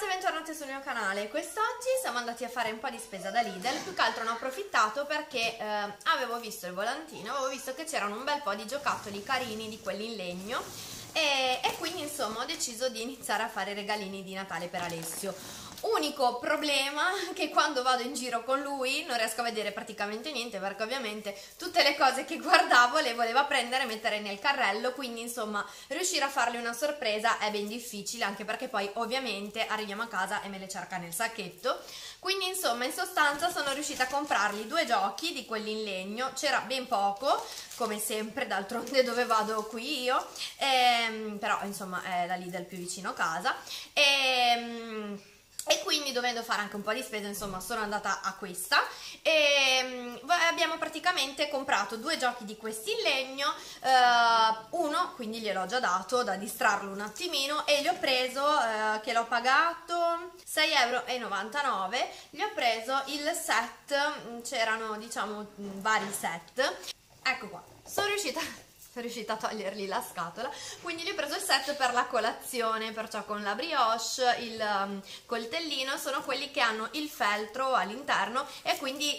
ragazzi, bentornati sul mio canale. Quest'oggi siamo andati a fare un po' di spesa da Lidl, più che altro ne ho approfittato perché avevo visto il volantino, avevo visto che c'erano un bel po' di giocattoli carini, di quelli in legno, e quindi insomma ho deciso di iniziare a fare regalini di Natale per Alessio. Unico problema che quando vado in giro con lui non riesco a vedere praticamente niente, perché ovviamente tutte le cose che guardavo le voleva prendere e mettere nel carrello, quindi insomma riuscire a fargli una sorpresa è ben difficile, anche perché poi ovviamente arriviamo a casa e me le cerca nel sacchetto. Quindi insomma, in sostanza sono riuscita a comprargli due giochi di quelli in legno, c'era ben poco, come sempre d'altronde dove vado qui io, però insomma è la Lidl più vicino a casa, e quindi dovendo fare anche un po' di spesa, insomma sono andata a questa e abbiamo praticamente comprato due giochi di questi in legno, uno quindi gliel'ho già dato da distrarlo un attimino e gli ho preso, che l'ho pagato 6,99€, gli ho preso il set, c'erano diciamo vari set, ecco qua, sono riuscita a togliergli la scatola, quindi gli ho preso il set per la colazione, perciò con la brioche, il coltellino, sono quelli che hanno il feltro all'interno e quindi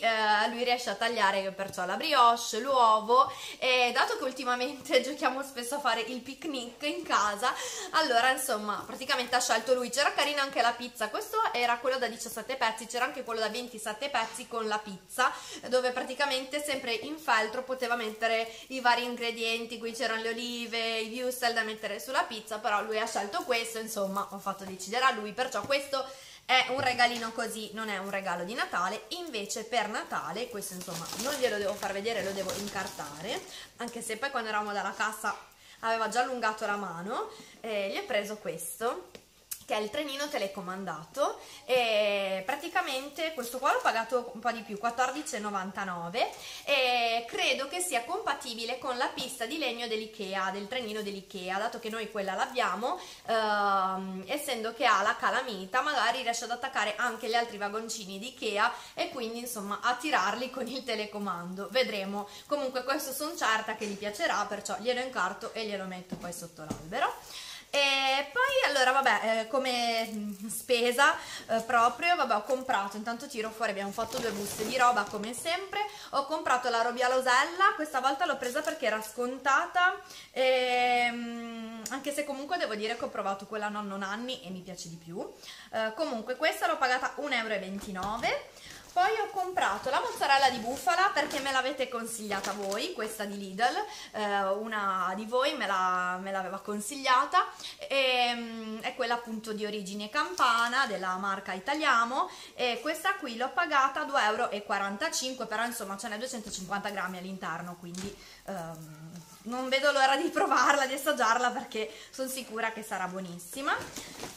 lui riesce a tagliare perciò la brioche, l'uovo, e dato che ultimamente giochiamo spesso a fare il picnic in casa, allora insomma praticamente ha scelto lui. C'era carina anche la pizza, questo era quello da 17 pezzi, c'era anche quello da 27 pezzi con la pizza, dove praticamente sempre in feltro poteva mettere i vari ingredienti, qui c'erano le olive, i wurstel da mettere sulla pizza, però lui ha scelto questo, insomma ho fatto decidere a lui, perciò questo è un regalino così, non è un regalo di Natale. Invece per Natale, questo insomma non glielo devo far vedere, lo devo incartare, anche se poi quando eravamo dalla cassa aveva già allungato la mano, gli ho preso questo che è il trenino telecomandato, e praticamente questo qua l'ho pagato un po' di più, 14,99€, e credo che sia compatibile con la pista di legno dell'Ikea, del trenino dell'Ikea, dato che noi quella l'abbiamo, essendo che ha la calamita magari riesce ad attaccare anche gli altri vagoncini di Ikea e quindi insomma a tirarli con il telecomando, vedremo. Comunque questo sono certa che gli piacerà, perciò glielo incarto e glielo metto poi sotto l'albero. E poi allora vabbè, come spesa proprio, vabbè, ho comprato, intanto tiro fuori, abbiamo fatto due buste di roba come sempre. Ho comprato la roba Losella, questa volta l'ho presa perché era scontata, anche se comunque devo dire che ho provato quella nonno Nanni e mi piace di più. Comunque questa l'ho pagata 1,29€. Poi ho comprato la mozzarella di bufala perché me l'avete consigliata voi, questa di Lidl, una di voi me l'aveva consigliata, è quella appunto di origine campana della marca Italiamo, e questa qui l'ho pagata 2,45€, però insomma ce n'è 250 grammi all'interno, quindi non vedo l'ora di provarla, di assaggiarla, perché sono sicura che sarà buonissima.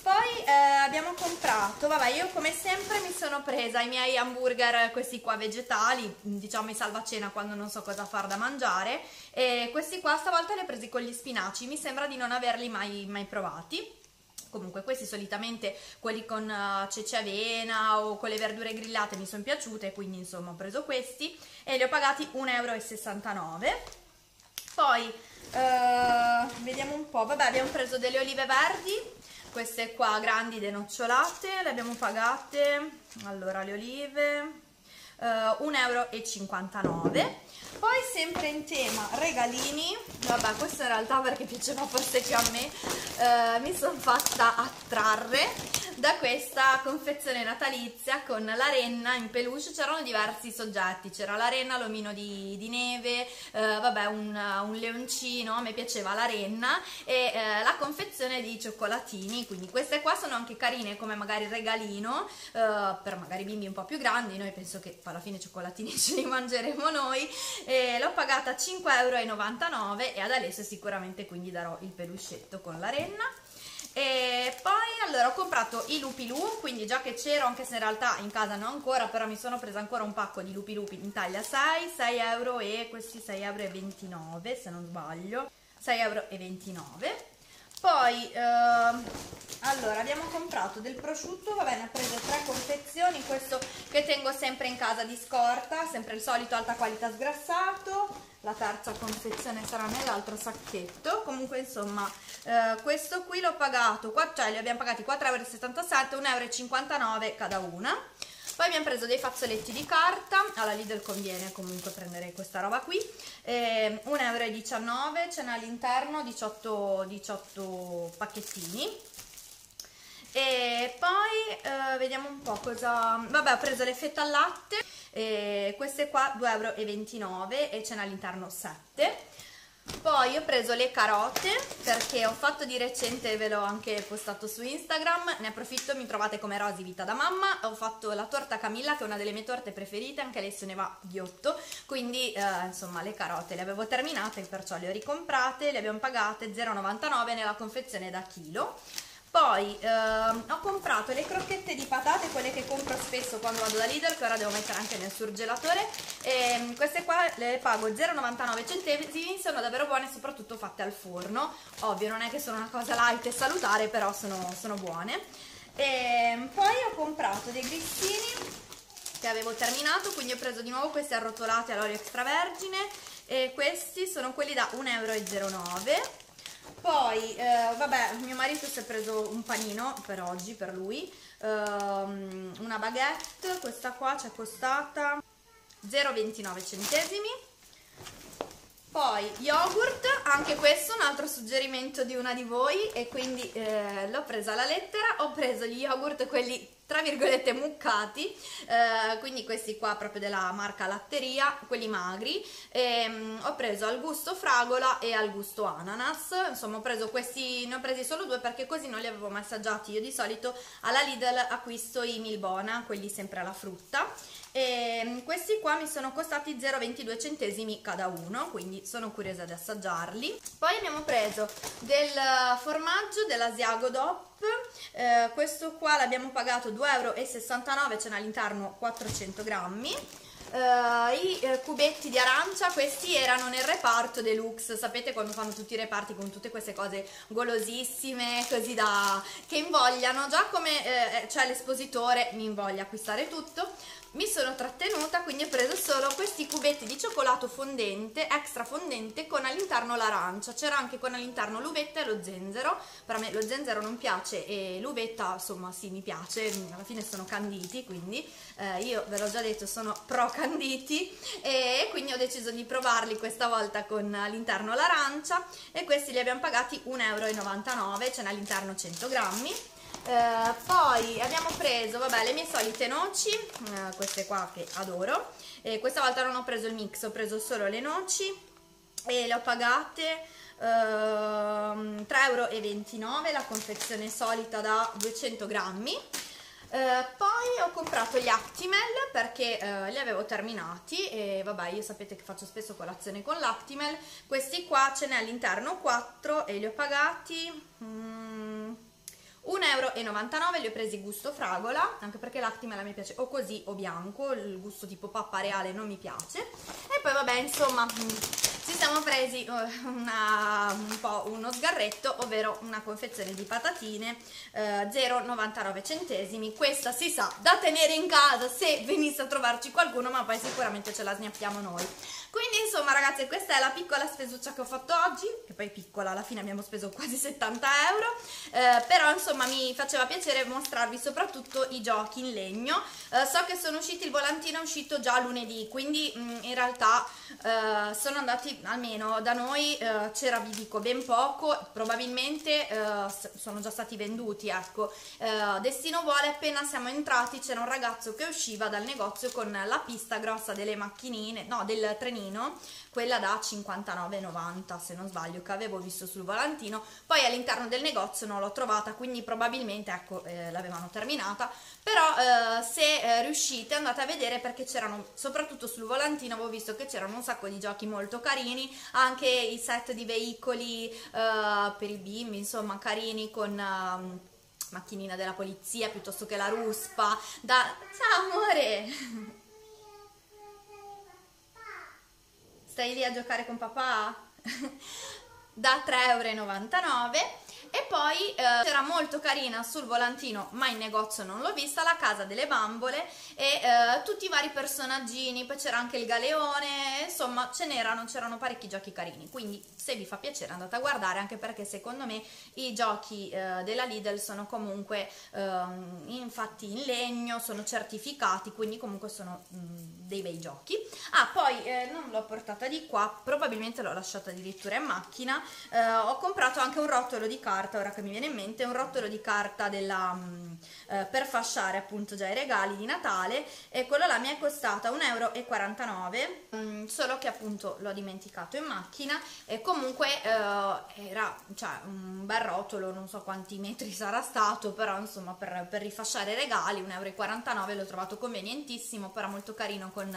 Poi abbiamo comprato, vabbè, io come sempre mi sono presa i miei hamburger, questi qua vegetali, diciamo i salvacena quando non so cosa far da mangiare, e questi qua stavolta li ho presi con gli spinaci, mi sembra di non averli mai provati. Comunque questi solitamente, quelli con ceci e avena o con le verdure grillate, mi sono piaciute, quindi insomma ho preso questi e li ho pagati 1,69€. Poi vediamo un po', vabbè, abbiamo preso delle olive verdi, queste qua grandi denocciolate, le abbiamo pagate, allora le olive, 1,59€. Poi sempre in tema regalini, vabbè, questo in realtà perché piaceva forse più a me, mi sono fatta attrarre da questa confezione natalizia con la renna in peluche. C'erano diversi soggetti, c'era la renna, l'omino di neve, vabbè, un leoncino, a me piaceva la renna, e la confezione di cioccolatini, quindi queste qua sono anche carine come magari regalino per magari bimbi un po' più grandi. Noi penso che alla fine i cioccolatini ce li mangeremo noi, e l'ho pagata 5,99€ e ad Alessio sicuramente quindi darò il peluscetto con la renna. E poi allora ho comprato i lupi lu, quindi già che c'ero, anche se in realtà in casa non ancora, però mi sono presa ancora un pacco di lupi lupi in taglia 6 euro, e questi 6,29€ se non sbaglio, 6,29€. Poi allora abbiamo comprato del prosciutto, va bene, ho preso 3 confezioni, questo che tengo sempre in casa di scorta, sempre il solito alta qualità sgrassato. La terza confezione sarà nell'altro sacchetto. Comunque insomma questo qui l'ho pagato li abbiamo pagati 4,77 €, 1,59 € cada una. Poi abbiamo preso dei fazzoletti di carta, alla Lidl conviene comunque prendere questa roba qui, 1,19 €, ce n'è all'interno 18 pacchettini. E poi vediamo un po' cosa... Vabbè, ho preso le fette al latte, queste qua 2,29 € e ce n'è all'interno 7. Poi ho preso le carote perché ho fatto di recente, ve l'ho anche postato su Instagram, ne approfitto, mi trovate come Rosi Vita da Mamma. Ho fatto la torta Camilla che è una delle mie torte preferite, anche lei se ne va ghiotto, quindi insomma le carote le avevo terminate, perciò le ho ricomprate, le abbiamo pagate 0,99 € nella confezione da chilo. Poi ho comprato le crocchette di patate, quelle che compro spesso quando vado da Lidl, che ora devo mettere anche nel surgelatore, e queste qua le pago 0,99 €, sono davvero buone, soprattutto fatte al forno. Ovvio, non è che sono una cosa light e salutare, però sono buone. E poi ho comprato dei grissini che avevo terminato, quindi ho preso di nuovo questi arrotolati all'olio extravergine, e questi sono quelli da 1,09 €. Poi, vabbè, mio marito si è preso un panino per oggi, per lui, una baguette, questa qua ci è costata 0,29 €. Poi yogurt, anche questo un altro suggerimento di una di voi, e quindi l'ho presa alla lettera, ho preso gli yogurt, quelli tra virgolette muccati, quindi questi qua proprio della marca Latteria, quelli magri, e, ho preso al gusto fragola e al gusto ananas, insomma ho preso questi, ne ho presi solo 2 perché così non li avevo mai assaggiati. Io di solito alla Lidl acquisto i Milbona, quelli sempre alla frutta, e questi qua mi sono costati 0,22 € cada uno, quindi sono curiosa di assaggiarli. Poi abbiamo preso del formaggio dell'Asiago DOP, questo qua l'abbiamo pagato 2,69 €, ce n'è all'interno 400 grammi. I cubetti di arancia, questi erano nel reparto deluxe, sapete quando fanno tutti i reparti con tutte queste cose golosissime così da che invogliano, già come cioè l'espositore mi invoglia acquistare tutto, mi sono trattenuta, quindi ho preso solo questi cubetti di cioccolato fondente, extra fondente, con all'interno l'arancia, c'era anche con all'interno l'uvetta e lo zenzero. Per me lo zenzero non piace e l'uvetta insomma sì, mi piace, alla fine sono canditi, quindi io ve l'ho già detto, sono pro canditi, e quindi ho deciso di provarli questa volta con all'interno l'arancia, e questi li abbiamo pagati 1,99 €, ce n'è all'interno 100 grammi. Poi abbiamo preso, vabbè, le mie solite noci, queste qua che adoro, questa volta non ho preso il mix, ho preso solo le noci e le ho pagate 3,29 € la confezione solita da 200 grammi. Poi ho comprato gli Actimel perché li avevo terminati, e vabbè, io sapete che faccio spesso colazione con l'Actimel, questi qua ce n'è all'interno 4 e li ho pagati 1,99 €, li ho presi gusto fragola, anche perché l'Actimel mi piace o così o bianco, il gusto tipo pappa reale non mi piace. E poi vabbè, insomma, ci siamo presi un po' uno sgarretto, ovvero una confezione di patatine, 0,99 €, questa si sa da tenere in casa se venisse a trovarci qualcuno, ma poi sicuramente ce la snappiamo noi. Quindi insomma ragazzi, questa è la piccola spesuccia che ho fatto oggi, che poi piccola, alla fine abbiamo speso quasi 70 €, però insomma mi faceva piacere mostrarvi soprattutto i giochi in legno. So che sono usciti, il volantino è uscito già lunedì, quindi in realtà sono andati, almeno da noi c'era, vi dico, ben poco, probabilmente sono già stati venduti, ecco. Destino vuole, appena siamo entrati c'era un ragazzo che usciva dal negozio con la pista grossa delle macchinine, no, del trenino, quella da 59,90 € se non sbaglio, che avevo visto sul volantino, poi all'interno del negozio non l'ho trovata, quindi probabilmente, ecco, l'avevano terminata, però se riuscite andate a vedere, perché c'erano, soprattutto sul volantino avevo visto che c'erano un sacco di giochi molto carini, anche i set di veicoli per i bimbi, insomma carini, con macchinina della polizia piuttosto che la ruspa da... Ciao amore, stai lì a giocare con papà? Da 3,99 €. E poi c'era molto carina sul volantino, ma in negozio non l'ho vista, la casa delle bambole e tutti i vari personaggini, poi c'era anche il galeone, insomma c'erano parecchi giochi carini, quindi se vi fa piacere andate a guardare, anche perché secondo me i giochi della Lidl sono comunque infatti in legno, sono certificati, quindi comunque sono dei bei giochi. Ah, poi non l'ho portata di qua, probabilmente l'ho lasciata addirittura in macchina, ho comprato anche un rotolo di carta, ora che mi viene in mente, un rotolo di carta della, per fasciare appunto già i regali di Natale, e quello là mi è costato €1,49, solo che appunto l'ho dimenticato in macchina, e comunque era, cioè, un bel rotolo, non so quanti metri sarà stato, però insomma per rifasciare i regali €1,49 l'ho trovato convenientissimo, però molto carino con,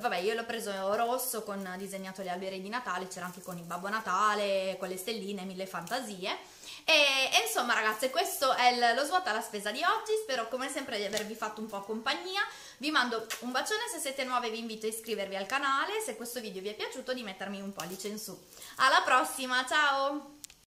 vabbè, io l'ho preso rosso con disegnato gli alberi di Natale, c'era anche con il Babbo Natale, con le stelline, mille fantasie. E insomma ragazze, questo è lo svuota alla spesa di oggi, spero come sempre di avervi fatto un po' compagnia, vi mando un bacione, se siete nuove vi invito a iscrivervi al canale, se questo video vi è piaciuto di mettermi un pollice in su. Alla prossima, ciao!